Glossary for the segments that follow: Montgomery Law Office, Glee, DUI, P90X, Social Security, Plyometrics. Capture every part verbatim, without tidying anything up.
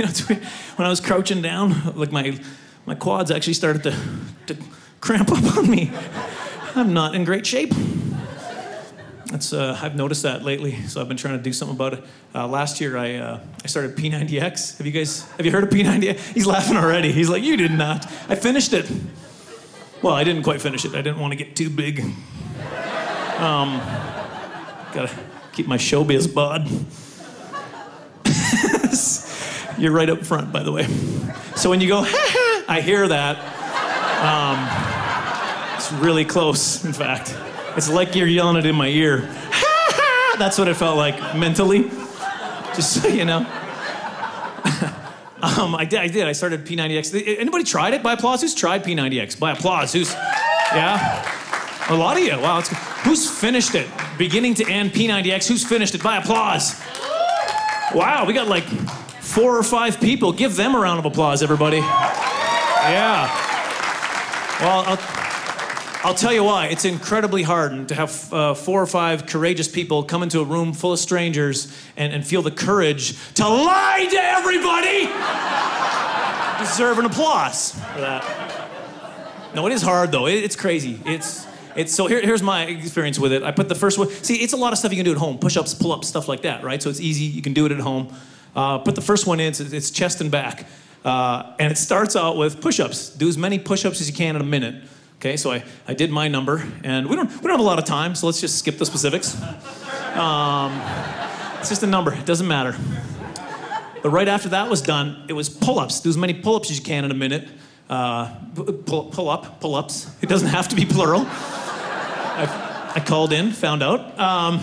You know, when I was crouching down, like my my quads actually started to to cramp up on me. I'm not in great shape. That's uh, I've noticed that lately, so I've been trying to do something about it. Uh, last year, I uh, I started P ninety X. Have you guys have you heard of P ninety X? He's laughing already. He's like, you did not. I finished it. Well, I didn't quite finish it. I didn't want to get too big. Um, gotta keep my showbiz bod. You're right up front, by the way. So when you go, ha ha, I hear that. Um, it's really close, in fact. It's like you're yelling it in my ear. Ha ha! That's what it felt like mentally. Just so you know. um, I did, I did, I started P ninety X. Anybody tried it by applause? Who's tried P ninety X? By applause, who's, yeah? A lot of you, wow. It's, who's finished it? Beginning to end, P ninety X, who's finished it? By applause. Wow, we got like four or five people. Give them a round of applause, everybody. Yeah. Well, I'll, I'll tell you why. It's incredibly hard to have uh, four or five courageous people come into a room full of strangers and, and feel the courage to lie to everybody. Deserve an applause for that. No, it is hard, though. It, it's crazy. It's... It's, so here, here's my experience with it. I put the first one, see, it's a lot of stuff you can do at home. Push-ups, pull-ups, stuff like that, right? So it's easy, you can do it at home. Uh, put the first one in, it's, it's chest and back. Uh, and it starts out with push-ups. Do as many push-ups as you can in a minute. Okay, so I, I did my number, and we don't, we don't have a lot of time, so let's just skip the specifics. Um, it's just a number, it doesn't matter. But right after that was done, it was pull-ups. Do as many pull-ups as you can in a minute. Uh, pull, pull up, pull-ups. It doesn't have to be plural. I, I called in, found out. Um,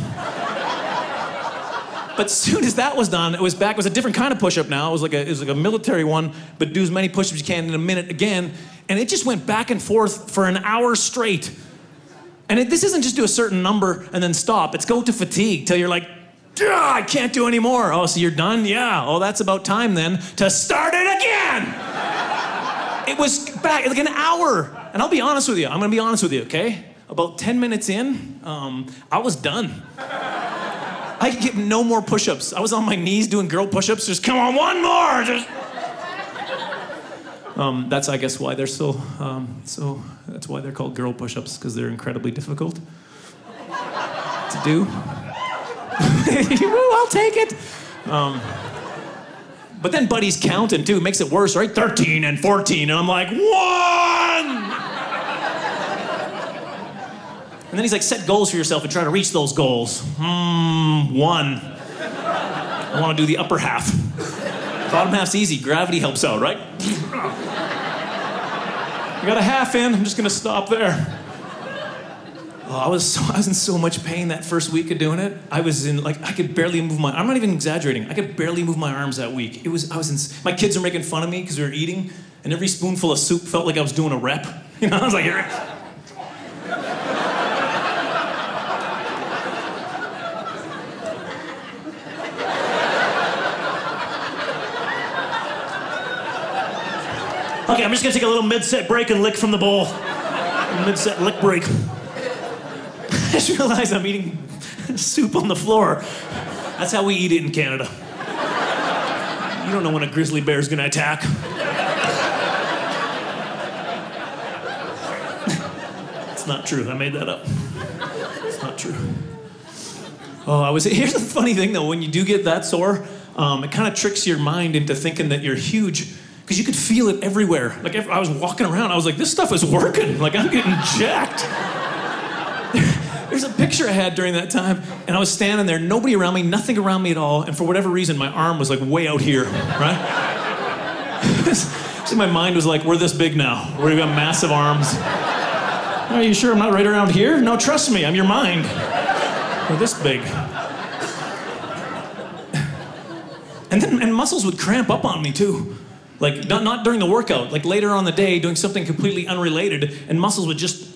but as soon as that was done, it was back. It was a different kind of push-up now. It was like a, it was like a military one, but do as many push-ups as you can in a minute again. And it just went back and forth for an hour straight. And it, this isn't just do a certain number and then stop. It's go to fatigue till you're like, I can't do any more. Oh, so you're done? Yeah. Oh, that's about time then to start it again. It was back, like an hour. And I'll be honest with you. I'm gonna be honest with you, okay? About ten minutes in, um, I was done. I could get no more push-ups. I was on my knees doing girl push-ups. Just come on, one more. Just... Um, that's, I guess, why they're so, um, so, that's why they're called girl push-ups, because they're incredibly difficult to do. Woo, I'll take it. Um, But then buddy's counting too, makes it worse, right? thirteen and fourteen, and I'm like, one! And then he's like, set goals for yourself and try to reach those goals. Hmm, one. I wanna do the upper half. Bottom half's easy, gravity helps out, right? I got a half in, I'm just gonna stop there. Oh, I was so, I was in so much pain that first week of doing it. I was in, like, I could barely move my, I'm not even exaggerating. I could barely move my arms that week. It was, I was in, my kids were making fun of me because we were eating, and every spoonful of soup felt like I was doing a rep. You know, I was like, okay, I'm just gonna take a little mid-set break and lick from the bowl. Mid-set lick break. I just realized I'm eating soup on the floor. That's how we eat it in Canada. You don't know when a grizzly bear's gonna attack. It's not true, I made that up. It's not true. Oh, I was, here's the funny thing though, when you do get that sore, um, it kind of tricks your mind into thinking that you're huge, because you could feel it everywhere. Like, if I was walking around, I was like, this stuff is working. Like, I'm getting jacked. There's a picture I had during that time, and I was standing there, nobody around me, nothing around me at all, and for whatever reason, my arm was like way out here, right? So my mind was like, we're this big now. We've got massive arms. Are you sure I'm not right around here? No, trust me, I'm your mind. We're this big. And then and muscles would cramp up on me too. Like, not, not during the workout, like later on the day, doing something completely unrelated, and muscles would just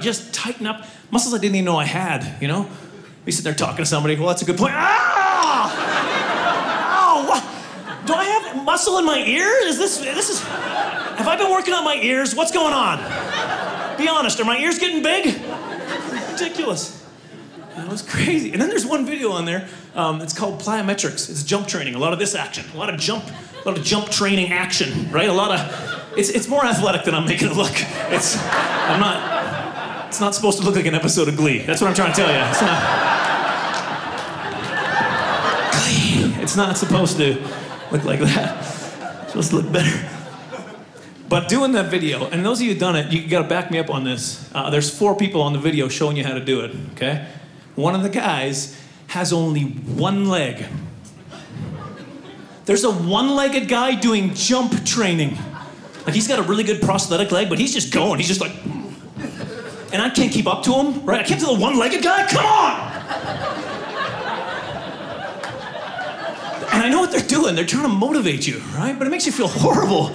just tighten up. Muscles I didn't even know I had, you know? We sit there talking to somebody, well, that's a good point. Ah! Ow! What? Do I have muscle in my ear? Is this, this is, have I been working on my ears? What's going on? Be honest, are my ears getting big? Ridiculous. I It was crazy. And then there's one video on there. Um, it's called Plyometrics. It's jump training. A lot of this action. A lot of jump. A lot of jump training action. Right? A lot of. It's it's more athletic than I'm making it look. It's. I'm not. It's not supposed to look like an episode of Glee. That's what I'm trying to tell you. It's not. Glee. It's not supposed to look like that. It's supposed to look better. But doing that video, and those of you who've done it, you gotta back me up on this. Uh, there's four people on the video showing you how to do it, okay? One of the guys has only one leg. There's a one-legged guy doing jump training. Like, he's got a really good prosthetic leg, but he's just going, he's just like... And I can't keep up to him, right? I can't to the one-legged guy, come on! And I know what they're doing, they're trying to motivate you, right? But it makes you feel horrible.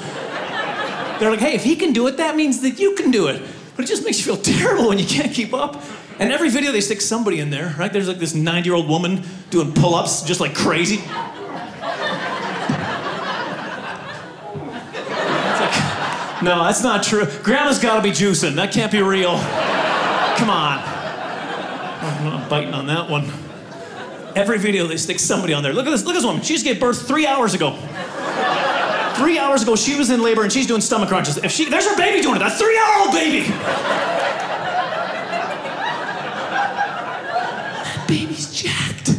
They're like, hey, if he can do it, that means that you can do it. But it just makes you feel terrible when you can't keep up. And every video they stick somebody in there, right? There's like this ninety-year-old woman doing pull-ups just like crazy. It's like, no, that's not true. Grandma's gotta be juicing, that can't be real. Come on. I'm not biting on that one. Every video they stick somebody on there. Look at this, look at this woman, she just gave birth three hours ago. Three hours ago, she was in labor and she's doing stomach crunches. If she, there's her baby doing it, that three-hour-old baby. That baby's jacked.